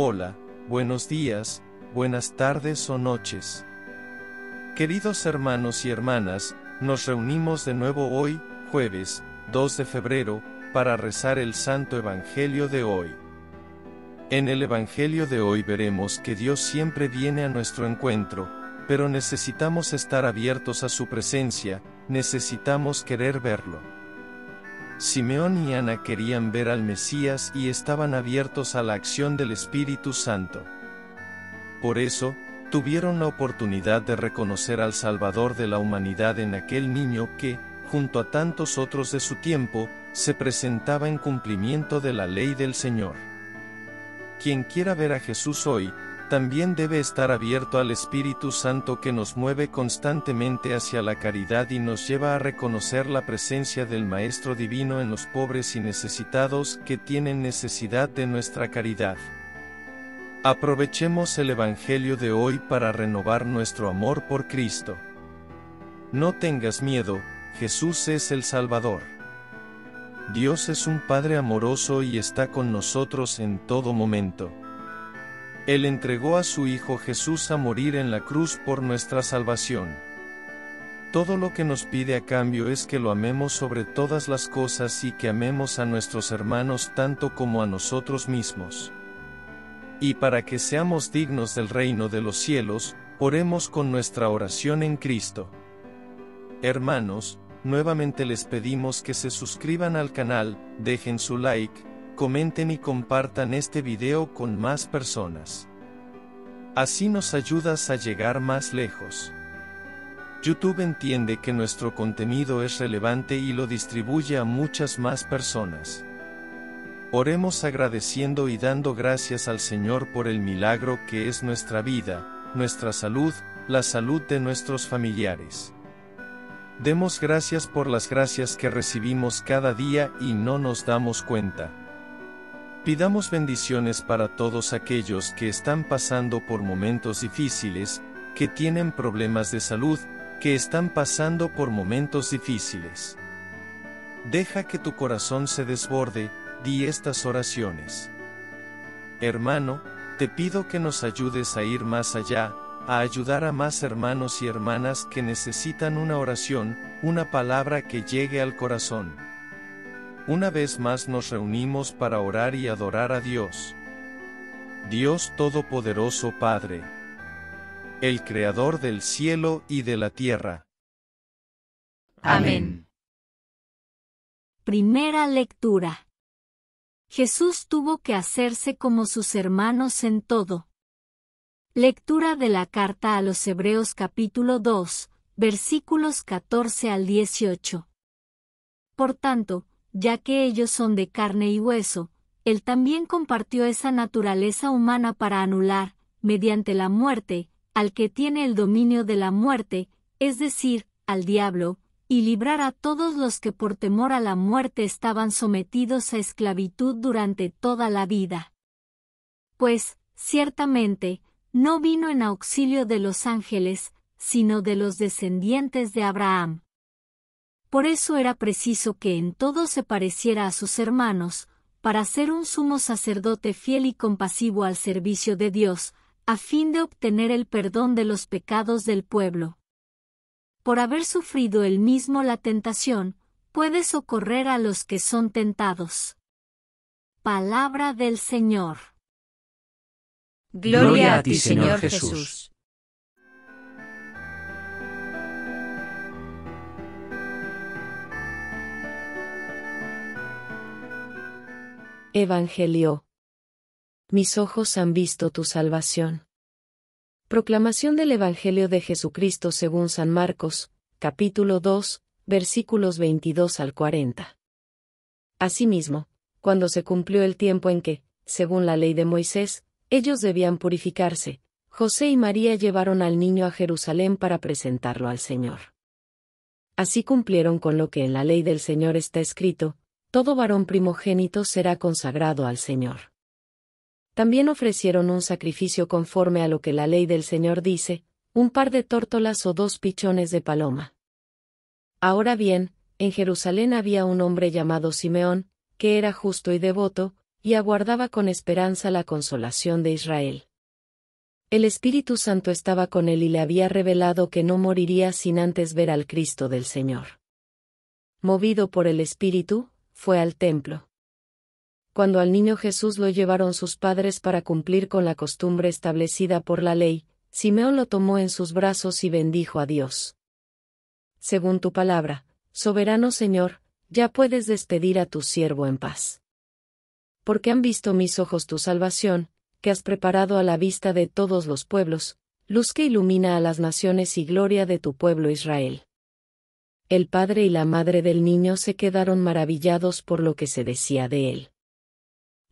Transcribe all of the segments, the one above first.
Hola, buenos días, buenas tardes o noches. Queridos hermanos y hermanas, nos reunimos de nuevo hoy, jueves, 2 de febrero, para rezar el Santo Evangelio de hoy. En el Evangelio de hoy veremos que Dios siempre viene a nuestro encuentro, pero necesitamos estar abiertos a su presencia, necesitamos querer verlo. Simeón y Ana querían ver al Mesías y estaban abiertos a la acción del Espíritu Santo. Por eso, tuvieron la oportunidad de reconocer al Salvador de la humanidad en aquel niño que, junto a tantos otros de su tiempo, se presentaba en cumplimiento de la ley del Señor. Quien quiera ver a Jesús hoy, también debe estar abierto al Espíritu Santo que nos mueve constantemente hacia la caridad y nos lleva a reconocer la presencia del Maestro Divino en los pobres y necesitados que tienen necesidad de nuestra caridad. Aprovechemos el Evangelio de hoy para renovar nuestro amor por Cristo. No tengas miedo, Jesús es el Salvador. Dios es un Padre amoroso y está con nosotros en todo momento. Él entregó a su Hijo Jesús a morir en la cruz por nuestra salvación. Todo lo que nos pide a cambio es que lo amemos sobre todas las cosas y que amemos a nuestros hermanos tanto como a nosotros mismos. Y para que seamos dignos del reino de los cielos, oremos con nuestra oración en Cristo. Hermanos, nuevamente les pedimos que se suscriban al canal, dejen su like, comenten y compartan este video con más personas. Así nos ayudas a llegar más lejos. YouTube entiende que nuestro contenido es relevante y lo distribuye a muchas más personas. Oremos agradeciendo y dando gracias al Señor por el milagro que es nuestra vida, nuestra salud, la salud de nuestros familiares. Demos gracias por las gracias que recibimos cada día y no nos damos cuenta. Pidamos bendiciones para todos aquellos que están pasando por momentos difíciles, que tienen problemas de salud, que están pasando por momentos difíciles. Deja que tu corazón se desborde, di estas oraciones. Hermano, te pido que nos ayudes a ir más allá, a ayudar a más hermanos y hermanas que necesitan una oración, una palabra que llegue al corazón. Una vez más nos reunimos para orar y adorar a Dios. Dios Todopoderoso Padre, el Creador del cielo y de la tierra. Amén. Primera lectura. Jesús tuvo que hacerse como sus hermanos en todo. Lectura de la carta a los Hebreos capítulo 2, versículos 14 al 18. Por tanto, ya que ellos son de carne y hueso, Él también compartió esa naturaleza humana para anular, mediante la muerte, al que tiene el dominio de la muerte, es decir, al diablo, y librar a todos los que por temor a la muerte estaban sometidos a esclavitud durante toda la vida. Pues, ciertamente, no vino en auxilio de los ángeles, sino de los descendientes de Abraham. Por eso era preciso que en todo se pareciera a sus hermanos, para ser un sumo sacerdote fiel y compasivo al servicio de Dios, a fin de obtener el perdón de los pecados del pueblo. Por haber sufrido él mismo la tentación, puede socorrer a los que son tentados. Palabra del Señor. Gloria a ti, Señor Jesús. Evangelio. Mis ojos han visto tu salvación. Proclamación del Evangelio de Jesucristo según San Marcos, capítulo 2, versículos 22 al 40. Asimismo, cuando se cumplió el tiempo en que, según la ley de Moisés, ellos debían purificarse, José y María llevaron al niño a Jerusalén para presentarlo al Señor. Así cumplieron con lo que en la ley del Señor está escrito: todo varón primogénito será consagrado al Señor. También ofrecieron un sacrificio conforme a lo que la ley del Señor dice, un par de tórtolas o 2 pichones de paloma. Ahora bien, en Jerusalén había un hombre llamado Simeón, que era justo y devoto, y aguardaba con esperanza la consolación de Israel. El Espíritu Santo estaba con él y le había revelado que no moriría sin antes ver al Cristo del Señor. Movido por el Espíritu, fue al templo. Cuando al niño Jesús lo llevaron sus padres para cumplir con la costumbre establecida por la ley, Simeón lo tomó en sus brazos y bendijo a Dios. Según tu palabra, soberano Señor, ya puedes despedir a tu siervo en paz. Porque han visto mis ojos tu salvación, que has preparado a la vista de todos los pueblos, luz que ilumina a las naciones y gloria de tu pueblo Israel. El padre y la madre del niño se quedaron maravillados por lo que se decía de él.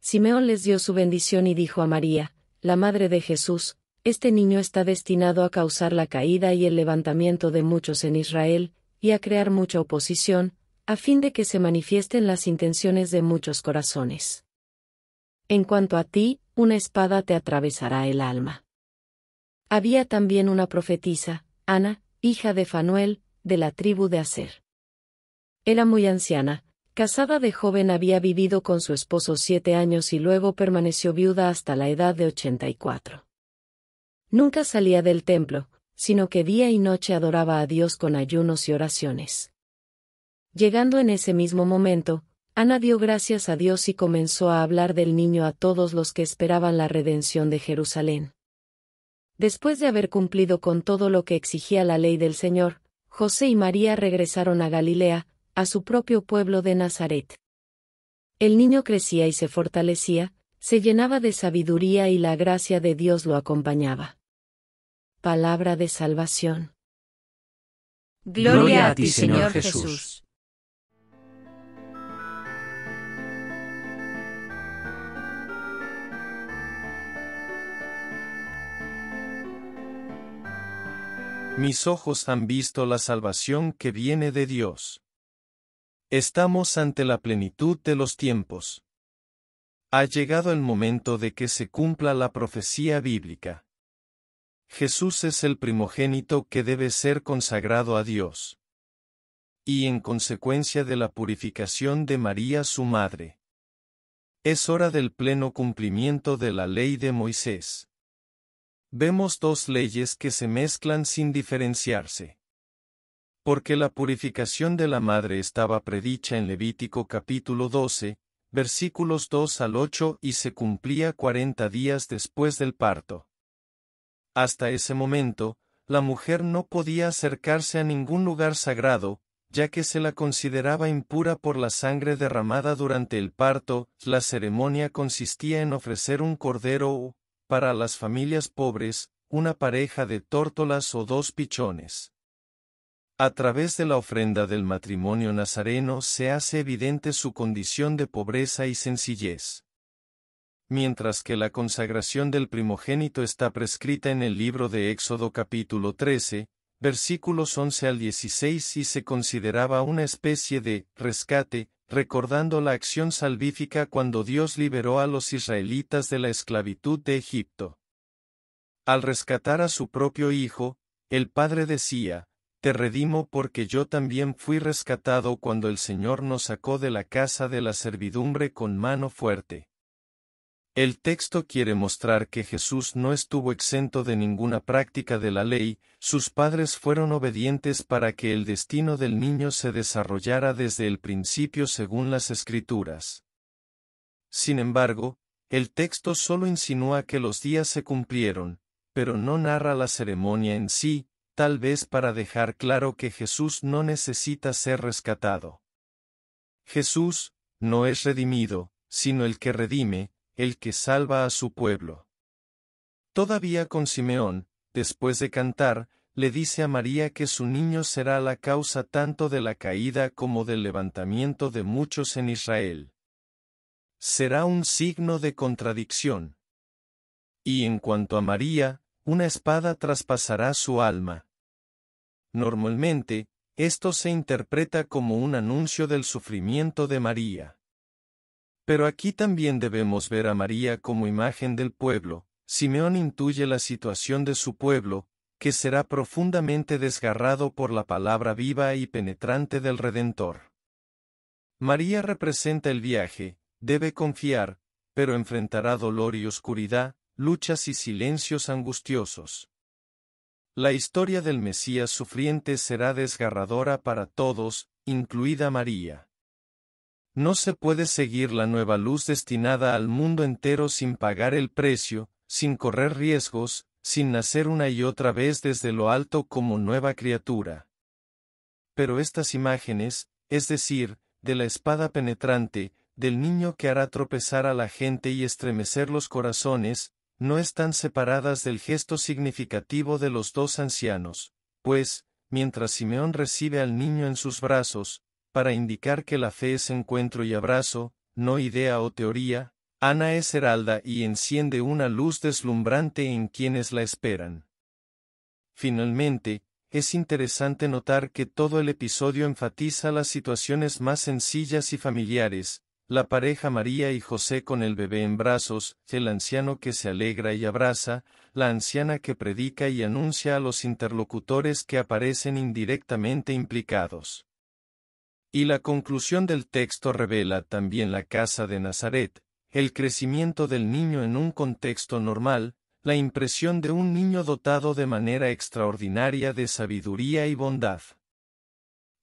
Simeón les dio su bendición y dijo a María, la madre de Jesús, este niño está destinado a causar la caída y el levantamiento de muchos en Israel, y a crear mucha oposición, a fin de que se manifiesten las intenciones de muchos corazones. En cuanto a ti, una espada te atravesará el alma. Había también una profetisa, Ana, hija de Fanuel, de la tribu de Aser. Era muy anciana, casada de joven, había vivido con su esposo 7 años y luego permaneció viuda hasta la edad de 84. Nunca salía del templo, sino que día y noche adoraba a Dios con ayunos y oraciones. Llegando en ese mismo momento, Ana dio gracias a Dios y comenzó a hablar del niño a todos los que esperaban la redención de Jerusalén. Después de haber cumplido con todo lo que exigía la ley del Señor, José y María regresaron a Galilea, a su propio pueblo de Nazaret. El niño crecía y se fortalecía, se llenaba de sabiduría y la gracia de Dios lo acompañaba. Palabra de salvación. Gloria a ti, Señor Jesús. Mis ojos han visto la salvación que viene de Dios. Estamos ante la plenitud de los tiempos. Ha llegado el momento de que se cumpla la profecía bíblica. Jesús es el primogénito que debe ser consagrado a Dios. Y en consecuencia de la purificación de María su madre. Es hora del pleno cumplimiento de la ley de Moisés. Vemos dos leyes que se mezclan sin diferenciarse. Porque la purificación de la madre estaba predicha en Levítico capítulo 12, versículos 2 al 8 y se cumplía 40 días después del parto. Hasta ese momento, la mujer no podía acercarse a ningún lugar sagrado, ya que se la consideraba impura por la sangre derramada durante el parto. La ceremonia consistía en ofrecer un cordero o, para las familias pobres, una pareja de tórtolas o 2 pichones. A través de la ofrenda del matrimonio nazareno se hace evidente su condición de pobreza y sencillez. Mientras que la consagración del primogénito está prescrita en el libro de Éxodo capítulo 13, versículos 11 al 16 y se consideraba una especie de rescate, recordando la acción salvífica cuando Dios liberó a los israelitas de la esclavitud de Egipto. Al rescatar a su propio hijo, el padre decía, te redimo porque yo también fui rescatado cuando el Señor nos sacó de la casa de la servidumbre con mano fuerte. El texto quiere mostrar que Jesús no estuvo exento de ninguna práctica de la ley, sus padres fueron obedientes para que el destino del niño se desarrollara desde el principio según las Escrituras. Sin embargo, el texto solo insinúa que los días se cumplieron, pero no narra la ceremonia en sí, tal vez para dejar claro que Jesús no necesita ser rescatado. Jesús no es redimido, sino el que redime, el que salva a su pueblo. Todavía con Simeón, después de cantar, le dice a María que su niño será la causa tanto de la caída como del levantamiento de muchos en Israel. Será un signo de contradicción. Y en cuanto a María, una espada traspasará su alma. Normalmente, esto se interpreta como un anuncio del sufrimiento de María. Pero aquí también debemos ver a María como imagen del pueblo. Simeón intuye la situación de su pueblo, que será profundamente desgarrado por la palabra viva y penetrante del Redentor. María representa el viaje, debe confiar, pero enfrentará dolor y oscuridad, luchas y silencios angustiosos. La historia del Mesías sufriente será desgarradora para todos, incluida María. No se puede seguir la nueva luz destinada al mundo entero sin pagar el precio, sin correr riesgos, sin nacer una y otra vez desde lo alto como nueva criatura. Pero estas imágenes, es decir, de la espada penetrante, del niño que hará tropezar a la gente y estremecer los corazones, no están separadas del gesto significativo de los dos ancianos, pues, mientras Simeón recibe al niño en sus brazos, para indicar que la fe es encuentro y abrazo, no idea o teoría, Ana es heralda y enciende una luz deslumbrante en quienes la esperan. Finalmente, es interesante notar que todo el episodio enfatiza las situaciones más sencillas y familiares, la pareja María y José con el bebé en brazos, el anciano que se alegra y abraza, la anciana que predica y anuncia a los interlocutores que aparecen indirectamente implicados. Y la conclusión del texto revela también la casa de Nazaret, el crecimiento del niño en un contexto normal, la impresión de un niño dotado de manera extraordinaria de sabiduría y bondad.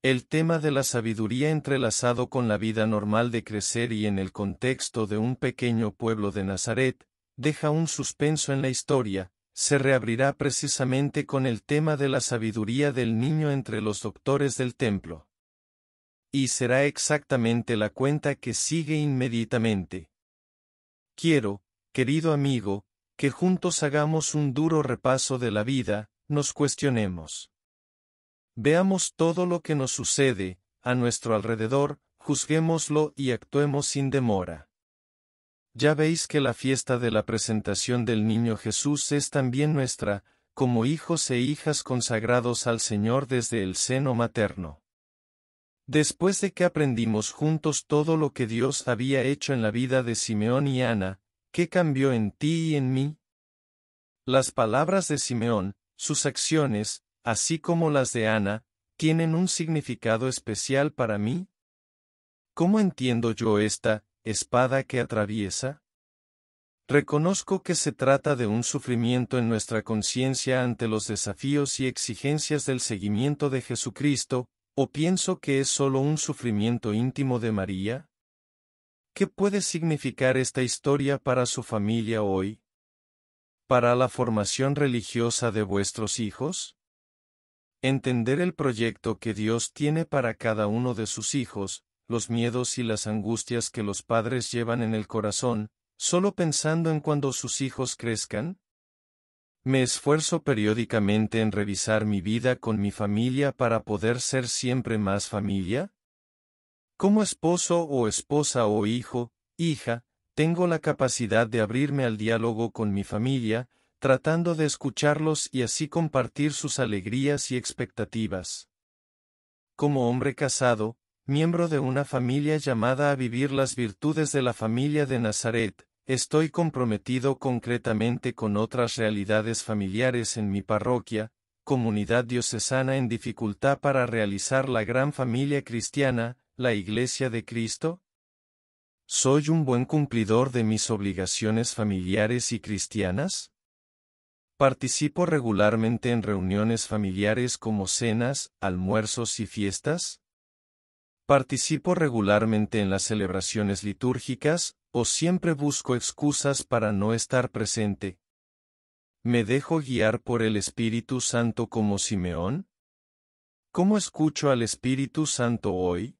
El tema de la sabiduría entrelazado con la vida normal de crecer y en el contexto de un pequeño pueblo de Nazaret, deja un suspenso en la historia, se reabrirá precisamente con el tema de la sabiduría del niño entre los doctores del templo. Y será exactamente la cuenta que sigue inmediatamente. Quiero, querido amigo, que juntos hagamos un duro repaso de la vida, nos cuestionemos. Veamos todo lo que nos sucede, a nuestro alrededor, juzguémoslo y actuemos sin demora. Ya veis que la fiesta de la presentación del niño Jesús es también nuestra, como hijos e hijas consagrados al Señor desde el seno materno. Después de que aprendimos juntos todo lo que Dios había hecho en la vida de Simeón y Ana, ¿qué cambió en ti y en mí? Las palabras de Simeón, sus acciones, así como las de Ana, ¿tienen un significado especial para mí? ¿Cómo entiendo yo esta espada que atraviesa? Reconozco que se trata de un sufrimiento en nuestra conciencia ante los desafíos y exigencias del seguimiento de Jesucristo, ¿o pienso que es solo un sufrimiento íntimo de María? ¿Qué puede significar esta historia para su familia hoy? ¿Para la formación religiosa de vuestros hijos? Entender el proyecto que Dios tiene para cada uno de sus hijos, los miedos y las angustias que los padres llevan en el corazón, solo pensando en cuando sus hijos crezcan. Me esfuerzo periódicamente en revisar mi vida con mi familia para poder ser siempre más familia. Como esposo o esposa o hijo, hija, tengo la capacidad de abrirme al diálogo con mi familia, tratando de escucharlos y así compartir sus alegrías y expectativas. Como hombre casado, miembro de una familia llamada a vivir las virtudes de la familia de Nazaret, estoy comprometido concretamente con otras realidades familiares en mi parroquia, comunidad diocesana en dificultad para realizar la gran familia cristiana, la Iglesia de Cristo. ¿Soy un buen cumplidor de mis obligaciones familiares y cristianas? ¿Participo regularmente en reuniones familiares como cenas, almuerzos y fiestas? ¿Participo regularmente en las celebraciones litúrgicas, o siempre busco excusas para no estar presente? ¿Me dejo guiar por el Espíritu Santo como Simeón? ¿Cómo escucho al Espíritu Santo hoy?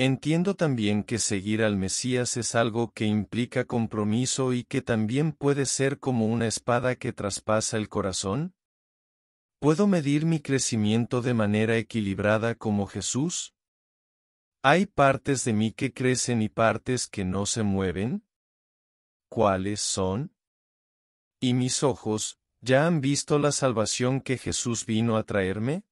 Entiendo también que seguir al Mesías es algo que implica compromiso y que también puede ser como una espada que traspasa el corazón. ¿Puedo medir mi crecimiento de manera equilibrada como Jesús? ¿Hay partes de mí que crecen y partes que no se mueven? ¿Cuáles son? ¿Y mis ojos, ya han visto la salvación que Jesús vino a traerme?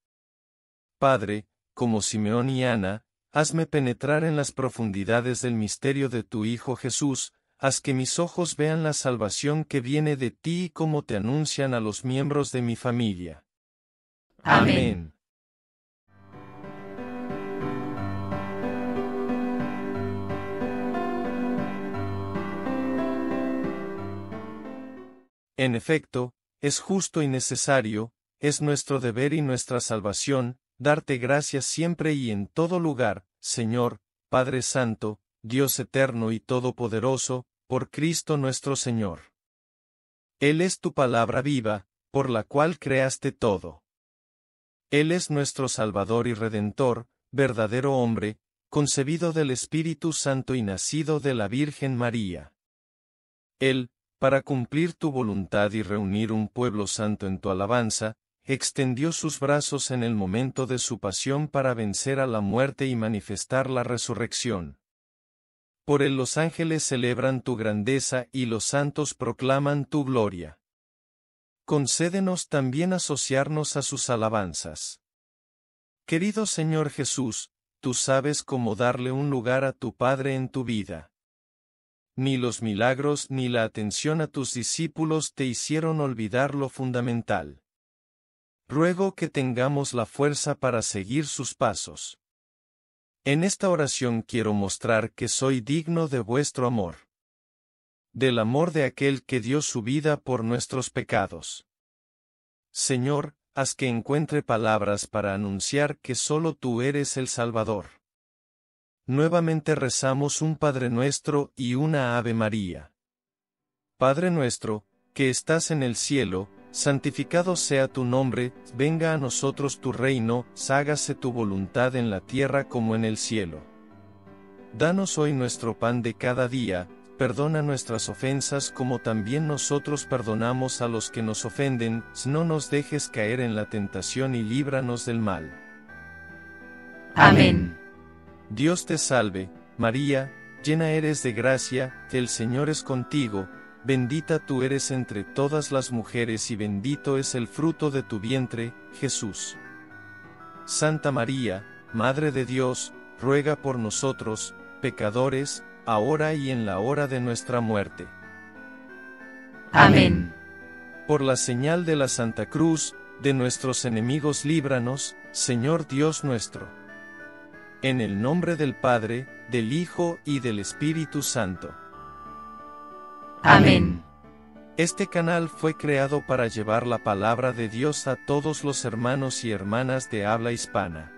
Padre, como Simeón y Ana, hazme penetrar en las profundidades del misterio de tu Hijo Jesús, haz que mis ojos vean la salvación que viene de ti y cómo te anuncian a los miembros de mi familia. Amén. En efecto, es justo y necesario, es nuestro deber y nuestra salvación, darte gracias siempre y en todo lugar, Señor, Padre Santo, Dios eterno y todopoderoso, por Cristo nuestro Señor. Él es tu palabra viva, por la cual creaste todo. Él es nuestro Salvador y Redentor, verdadero hombre, concebido del Espíritu Santo y nacido de la Virgen María. Él, para cumplir tu voluntad y reunir un pueblo santo en tu alabanza, extendió sus brazos en el momento de su pasión para vencer a la muerte y manifestar la resurrección. Por él los ángeles celebran tu grandeza y los santos proclaman tu gloria. Concédenos también asociarnos a sus alabanzas. Querido Señor Jesús, tú sabes cómo darle un lugar a tu Padre en tu vida. Ni los milagros ni la atención a tus discípulos te hicieron olvidar lo fundamental. Ruego que tengamos la fuerza para seguir sus pasos. En esta oración quiero mostrar que soy digno de vuestro amor. Del amor de aquel que dio su vida por nuestros pecados. Señor, haz que encuentre palabras para anunciar que solo tú eres el Salvador. Nuevamente rezamos un Padre Nuestro y una Ave María. Padre Nuestro, que estás en el cielo, santificado sea tu nombre, venga a nosotros tu reino, hágase tu voluntad en la tierra como en el cielo. Danos hoy nuestro pan de cada día, perdona nuestras ofensas como también nosotros perdonamos a los que nos ofenden, no nos dejes caer en la tentación y líbranos del mal. Amén. Dios te salve, María, llena eres de gracia, el Señor es contigo. Bendita tú eres entre todas las mujeres y bendito es el fruto de tu vientre, Jesús. Santa María, Madre de Dios, ruega por nosotros, pecadores, ahora y en la hora de nuestra muerte. Amén. Por la señal de la Santa Cruz, de nuestros enemigos líbranos, Señor Dios nuestro. En el nombre del Padre, del Hijo y del Espíritu Santo. Amén. Este canal fue creado para llevar la palabra de Dios a todos los hermanos y hermanas de habla hispana.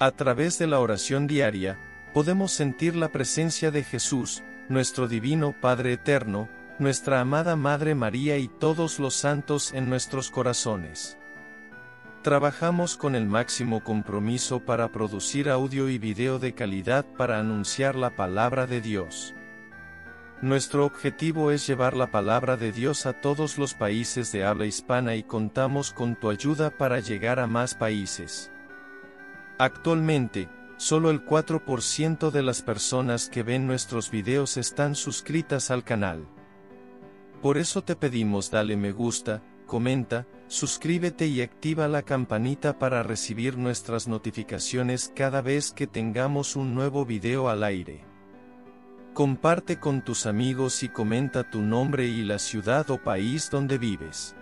A través de la oración diaria, podemos sentir la presencia de Jesús, nuestro divino Padre eterno, nuestra amada Madre María y todos los santos en nuestros corazones. Trabajamos con el máximo compromiso para producir audio y video de calidad para anunciar la palabra de Dios. Nuestro objetivo es llevar la palabra de Dios a todos los países de habla hispana y contamos con tu ayuda para llegar a más países. Actualmente, solo el 4% de las personas que ven nuestros videos están suscritas al canal. Por eso te pedimos dale me gusta, comenta, suscríbete y activa la campanita para recibir nuestras notificaciones cada vez que tengamos un nuevo video al aire. Comparte con tus amigos y comenta tu nombre y la ciudad o país donde vives.